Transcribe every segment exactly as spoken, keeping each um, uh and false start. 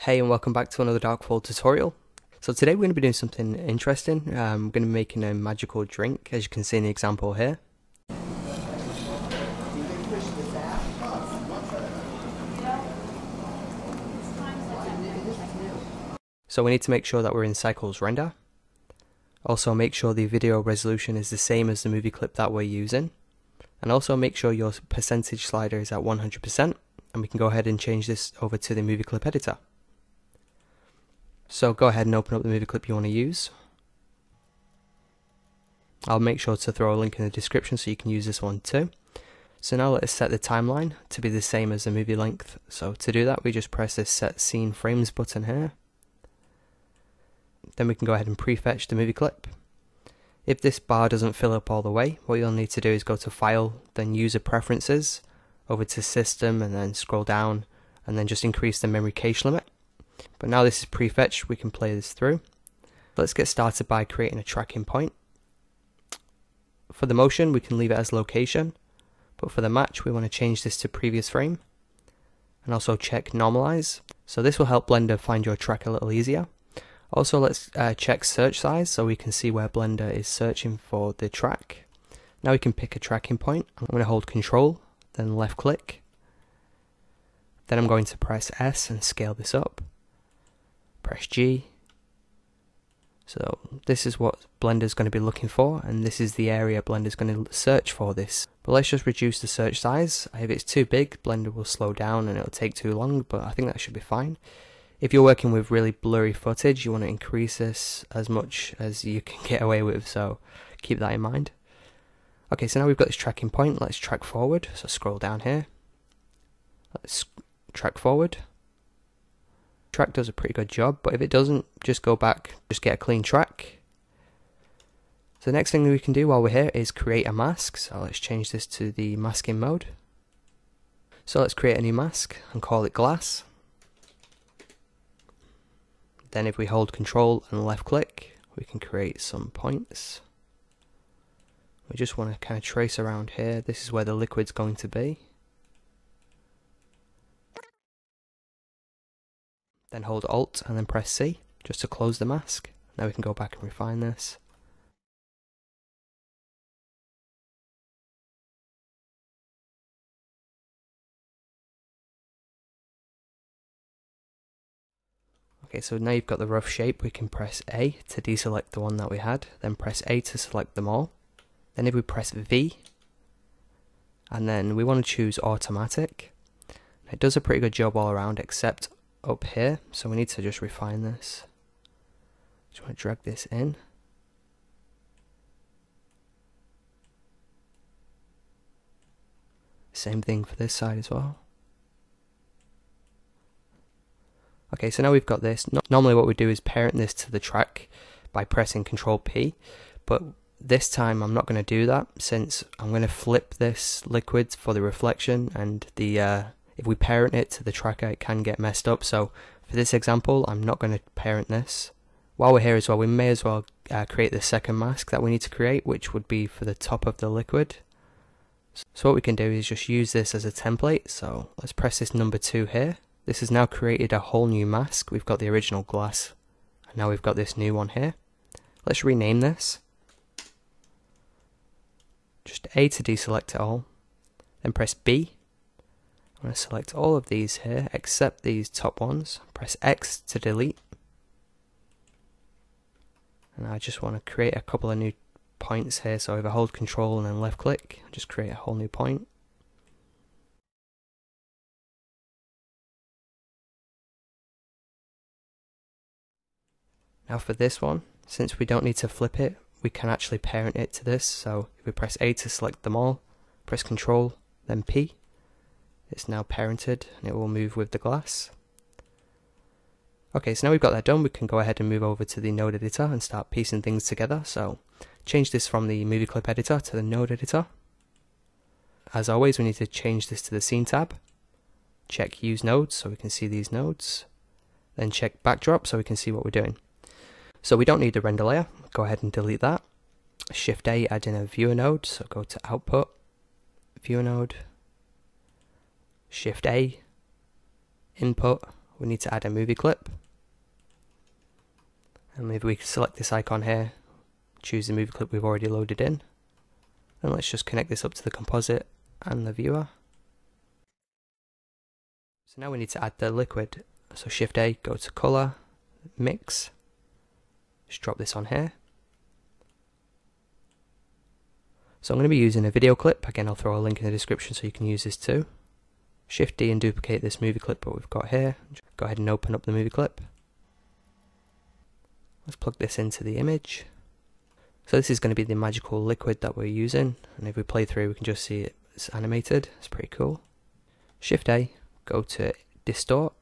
Hey and welcome back to another Darkfall tutorial. So today we're going to be doing something interesting. Um, we're going to be making a magical drink, as you can see in the example here. So we need to make sure that we're in Cycles Render. Also make sure the video resolution is the same as the movie clip that we're using. And also make sure your percentage slider is at one hundred percent, and we can go ahead and change this over to the movie clip editor. So go ahead and open up the movie clip you want to use. I'll make sure to throw a link in the description so you can use this one too. So now let's set the timeline to be the same as the movie length. So to do that, we just press this set scene frames button here. Then we can go ahead and prefetch the movie clip. If this bar doesn't fill up all the way, what you'll need to do is go to File, then User Preferences, over to System, and then scroll down, and then just increase the memory cache limit. But now this is prefetched, we can play this through. Let's get started by creating a tracking point. For the motion, we can leave it as location, but for the match, we want to change this to previous frame, and also check normalize. So this will help Blender find your track a little easier. Also, let's uh, check search size so we can see where Blender is searching for the track. Now we can pick a tracking point. I'm going to hold Control, then left click. Then I'm going to press S and scale this up. Press G. So this is what Blender's going to be looking for, and this is the area Blender's going to search for this. But let's just reduce the search size. If it's too big, Blender will slow down and it'll take too long, but I think that should be fine. If you're working with really blurry footage, you want to increase this as much as you can get away with, so keep that in mind. Okay, so now we've got this tracking point. Let's track forward. So scroll down here. Let's track forward. Track does a pretty good job, but if it doesn't, just go back, just get a clean track. So the next thing that we can do while we're here is create a mask. So let's change this to the masking mode. So let's create a new mask and call it glass. Then if we hold Control and left click, we can create some points. We just want to kind of trace around here. This is where the liquid's going to be. Then hold Alt and then press C just to close the mask. Now we can go back and refine this. Okay, so now you've got the rough shape, we can press A to deselect the one that we had, then press A to select them all. Then if we press V, and then we want to choose automatic. It does a pretty good job all around except up here, so we need to just refine this. Just want to drag this in. Same thing for this side as well. Okay, so now we've got this. Normally what we do is parent this to the track by pressing Control P, but this time I'm not going to do that since I'm going to flip this liquid for the reflection, and the uh, if we parent it to the tracker it can get messed up. So for this example I'm not going to parent this. While we're here as well, we may as well uh, create the second mask that we need to create, which would be for the top of the liquid. So what we can do is just use this as a template. So let's press this number two here. This has now created a whole new mask. We've got the original glass, and now we've got this new one here. Let's rename this. Just A to deselect it all, then press B. I'm going to select all of these here except these top ones. Press X to delete. And I just want to create a couple of new points here. So if I hold Control and then left click, I'll just create a whole new point. Now for this one, since we don't need to flip it, we can actually parent it to this. So if we press A to select them all, press Control, then P, it's now parented and it will move with the glass. Okay, so now we've got that done, we can go ahead and move over to the node editor and start piecing things together. So change this from the movie clip editor to the node editor. As always, we need to change this to the scene tab. Check use nodes so we can see these nodes. Then check backdrop so we can see what we're doing. So we don't need the render layer, go ahead and delete that. Shift A, add in a viewer node, so go to output, viewer node, Shift A, input, we need to add a movie clip, and maybe we select this icon here, choose the movie clip we've already loaded in, and let's just connect this up to the composite and the viewer. So now we need to add the liquid, so Shift A, go to Color, Mix, just drop this on here. So I'm going to be using a video clip, again I'll throw a link in the description so you can use this too. Shift D and duplicate this movie clip that we've got here, go ahead and open up the movie clip. Let's plug this into the image. So this is going to be the magical liquid that we're using, and if we play through we can just see it's animated, it's pretty cool. Shift A, go to Distort,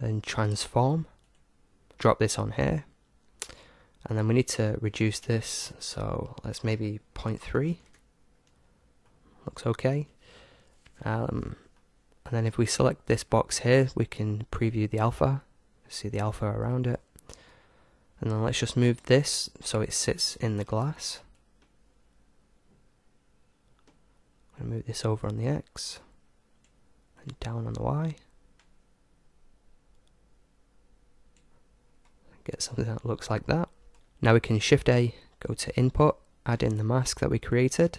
and Transform, drop this on here, and then we need to reduce this, so let's maybe zero point three, looks okay. Um, and then if we select this box here we can preview the alpha, see the alpha around it, and then let's just move this so it sits in the glass. I'm going to move this over on the X and down on the Y. Get something that looks like that. Now we can Shift A, go to Input, add in the mask that we created.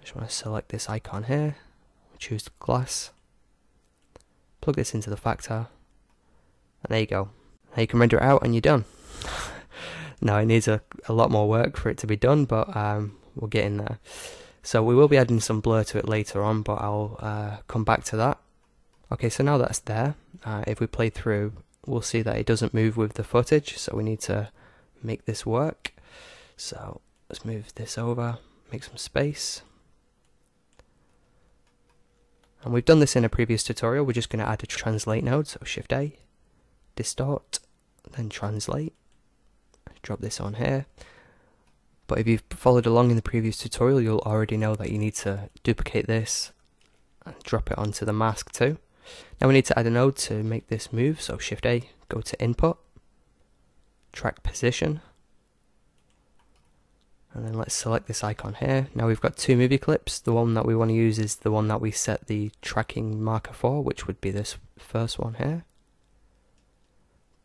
I just want to select this icon here, choose glass, plug this into the factor, and there you go. Now you can render it out and you're done. Now it needs a, a lot more work for it to be done, but um, we'll get in there. So we will be adding some blur to it later on, but I'll uh, come back to that. Okay, so now that's there, uh, if we play through we'll see that it doesn't move with the footage, so we need to make this work. So let's move this over, make some space. And we've done this in a previous tutorial, we're just going to add a translate node, so Shift A, Distort, then Translate, drop this on here. But if you've followed along in the previous tutorial you'll already know that you need to duplicate this and drop it onto the mask too. Now we need to add a node to make this move, so Shift A, go to Input, Track Position, and then let's select this icon here. Now we've got two movie clips, the one that we want to use is the one that we set the tracking marker for, which would be this first one here.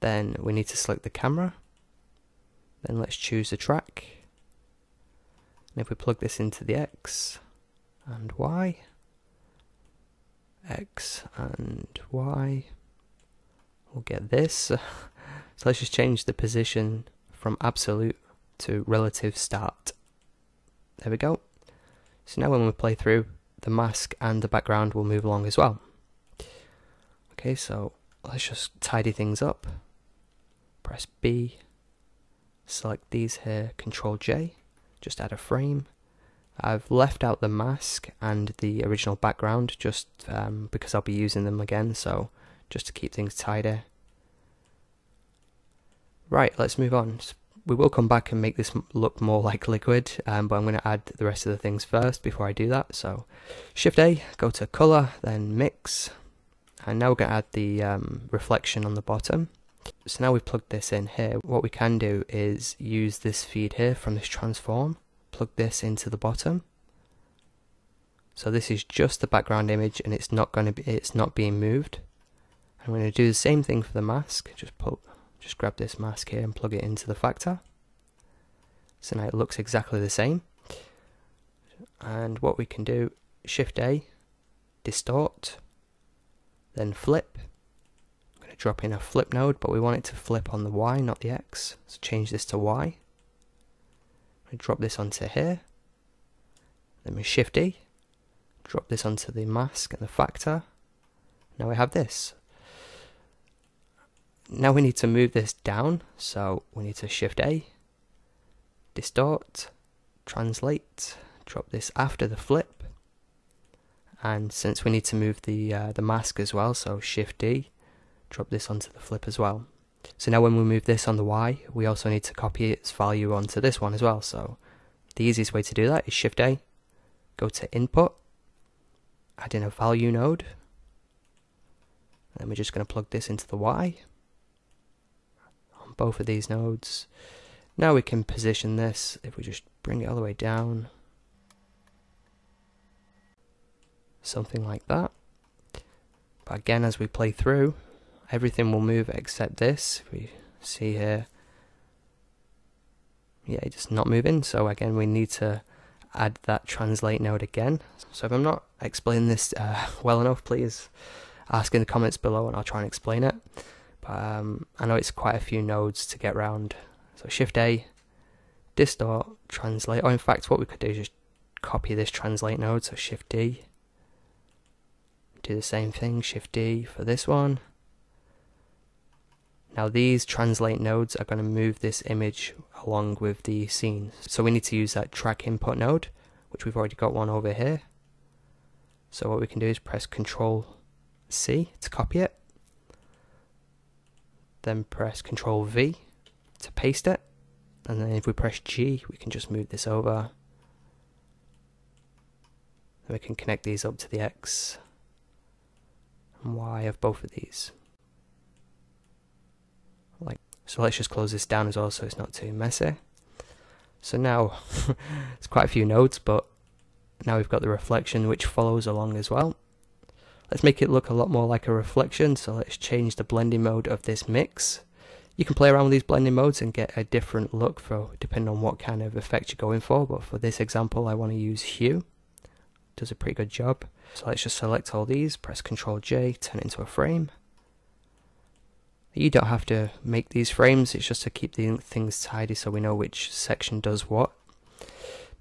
Then we need to select the camera, then let's choose the track, and if we plug this into the X and Y, X and Y, we'll get this. So let's just change the position from absolute to relative start. There we go. So now when we play through, the mask and the background will move along as well. Okay, so let's just tidy things up. Press B, select these here, Control J, just add a frame. I've left out the mask and the original background just um, because I'll be using them again, so just to keep things tidy. Right, let's move on. We will come back and make this look more like liquid, um, but I'm going to add the rest of the things first before I do that. So Shift A, go to Color, then Mix, and now we're going to add the um, reflection on the bottom. So now we've plugged this in here, what we can do is use this feed here from this transform. Plug this into the bottom. So this is just the background image and it's not going to be, it's not being moved. I'm going to do the same thing for the mask. Just pull, just grab this mask here and plug it into the factor. So now it looks exactly the same. And what we can do, Shift A, Distort, then Flip. I'm going to drop in a flip node, but we want it to flip on the Y, not the X. So change this to Y. I drop this onto here, then we Shift D, drop this onto the mask and the factor. Now we have this. Now we need to move this down, so we need to Shift A, Distort, Translate, drop this after the flip, and since we need to move the, uh, the mask as well, so Shift D, drop this onto the flip as well. So now when we move this on the Y, we also need to copy its value onto this one as well. So the easiest way to do that is Shift A, go to Input, add in a value node, and then we're just going to plug this into the Y on both of these nodes. Now we can position this if we just bring it all the way down, something like that. But again, as we play through, everything will move except this. We see here, yeah, it's just not moving. So again, we need to add that translate node again. So if I'm not explaining this uh, well enough, please ask in the comments below and I'll try and explain it. But um, I know it's quite a few nodes to get round. So Shift A, distort, translate, or in fact what we could do is just copy this translate node, so Shift D, do the same thing, Shift D for this one. Now these translate nodes are going to move this image along with the scene. So we need to use that track input node, which we've already got one over here. So what we can do is press Control C to copy it, then press Control V to paste it, and then if we press G we can just move this over. Then we can connect these up to the X and Y of both of these. Like so, let's just close this down as well, so it's not too messy. So now it's quite a few nodes, but now we've got the reflection which follows along as well. Let's make it look a lot more like a reflection. So let's change the blending mode of this mix. You can play around with these blending modes and get a different look for depending on what kind of effect you're going for. But for this example, I want to use hue. Does a pretty good job. So let's just select all these, press Ctrl J, turn it into a frame. You don't have to make these frames, it's just to keep the things tidy so we know which section does what.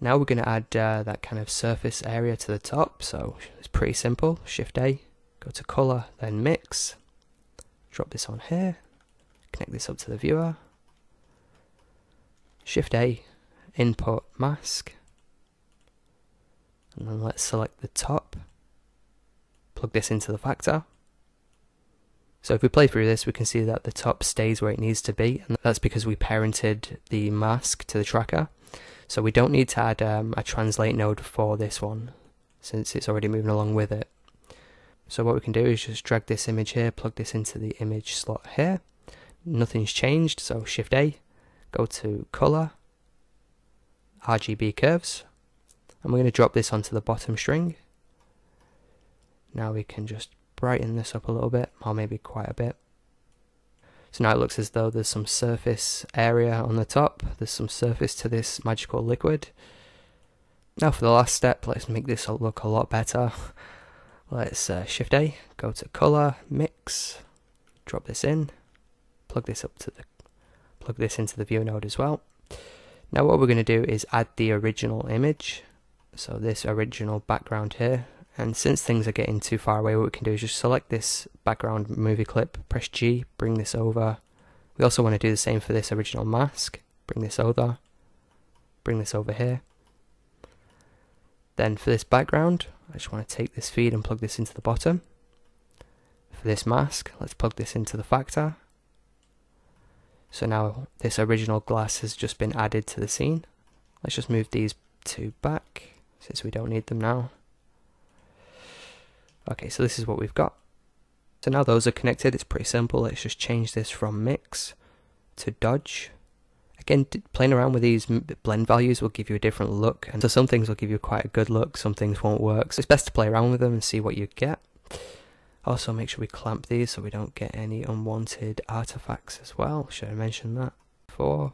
Now we're going to add uh, that kind of surface area to the top, so it's pretty simple. Shift A, go to Color, then Mix, drop this on here, connect this up to the viewer, Shift A, Input, Mask, and then let's select the top, plug this into the factor. So if we play through this, we can see that the top stays where it needs to be, and that's because we parented the mask to the tracker. So we don't need to add um, a translate node for this one, since it's already moving along with it. So what we can do is just drag this image here, plug this into the image slot here. Nothing's changed, so Shift A, go to Color, R G B Curves, and we're going to drop this onto the bottom string. Now we can just brighten this up a little bit, or maybe quite a bit. So now it looks as though there's some surface area on the top, there's some surface to this magical liquid. Now for the last step, let's make this look a lot better. Let's uh, Shift A, go to Color, Mix, drop this in, plug this up to the, plug this into the view node as well. Now what we're going to do is add the original image, so this original background here. And since things are getting too far away, what we can do is just select this background movie clip, press G, bring this over. We also want to do the same for this original mask. Bring this over, bring this over here. Then for this background, I just want to take this feed and plug this into the bottom. For this mask, let's plug this into the factor. So now this original glass has just been added to the scene. Let's just move these two back, since we don't need them now. Okay, so this is what we've got. So now those are connected, it's pretty simple. Let's just change this from mix to dodge. Again, playing around with these blend values will give you a different look, and so some things will give you quite a good look, some things won't work. So it's best to play around with them and see what you get. Also, make sure we clamp these so we don't get any unwanted artifacts as well. Should I mention that before?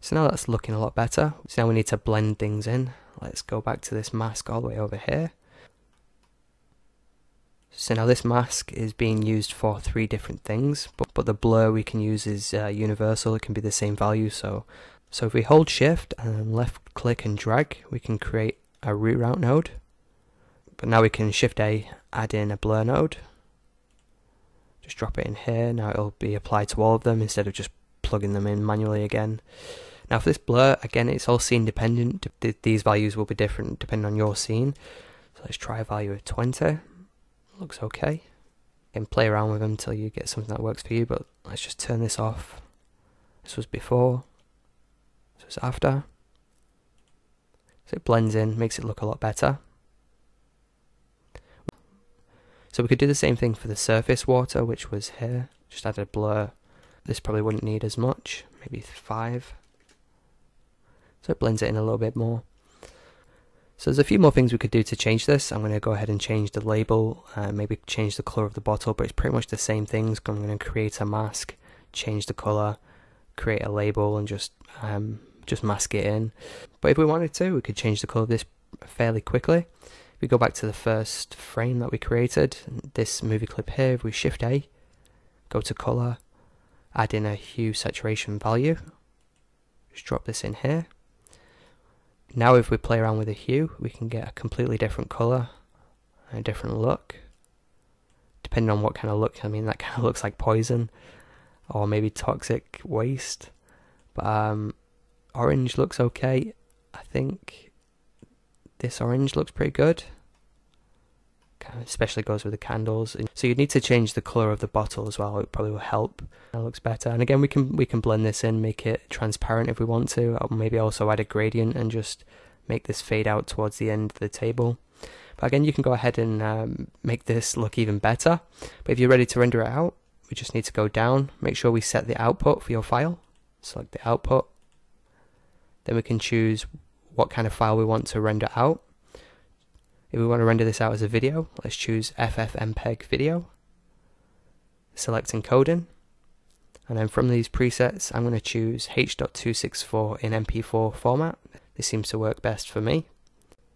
So now that's looking a lot better. So now we need to blend things in. Let's go back to this mask all the way over here. So now this mask is being used for three different things, but, but the blur we can use is uh, universal, it can be the same value. So, so if we hold shift and left click and drag, we can create a reroute node. But now we can Shift A, add in a blur node. Just drop it in here, now it'll be applied to all of them instead of just plugging them in manually again. Now for this blur, again it's all scene dependent, these values will be different depending on your scene. So let's try a value of twenty. Looks okay, and play around with them until you get something that works for you. But let's just turn this off. This was before, this was after, so it blends in, makes it look a lot better. So we could do the same thing for the surface water, which was here, just add a blur. This probably wouldn't need as much, maybe five, so it blends it in a little bit more. So there's a few more things we could do to change this. I'm going to go ahead and change the label, uh, maybe change the color of the bottle, but it's pretty much the same things. I'm going to create a mask, change the color, create a label, and just um, just mask it in. But if we wanted to, we could change the color of this fairly quickly. If we go back to the first frame that we created, this movie clip here, if we shift A, go to color, add in a hue saturation value, just drop this in here. Now if we play around with the hue, we can get a completely different color and a different look, depending on what kind of look. I mean, that kind of looks like poison or maybe toxic waste, but um, orange looks okay. I think this orange looks pretty good, kind of especially goes with the candles. So you'd need to change the color of the bottle as well. It probably will help. That looks better. And again, we can we can blend this in, make it transparent if we want to. I'll maybe also add a gradient and just make this fade out towards the end of the table. But again, you can go ahead and um, make this look even better. But if you're ready to render it out, we just need to go down. Make sure we set the output for your file. Select the output. Then we can choose what kind of file we want to render out. If we want to render this out as a video, let's choose F F mpeg video, select encoding, and then from these presets I'm going to choose H dot two six four in M P four format. This seems to work best for me.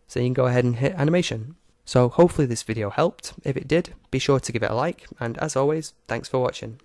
So you can go ahead and hit animation. So hopefully this video helped. If it did, be sure to give it a like, and as always, thanks for watching.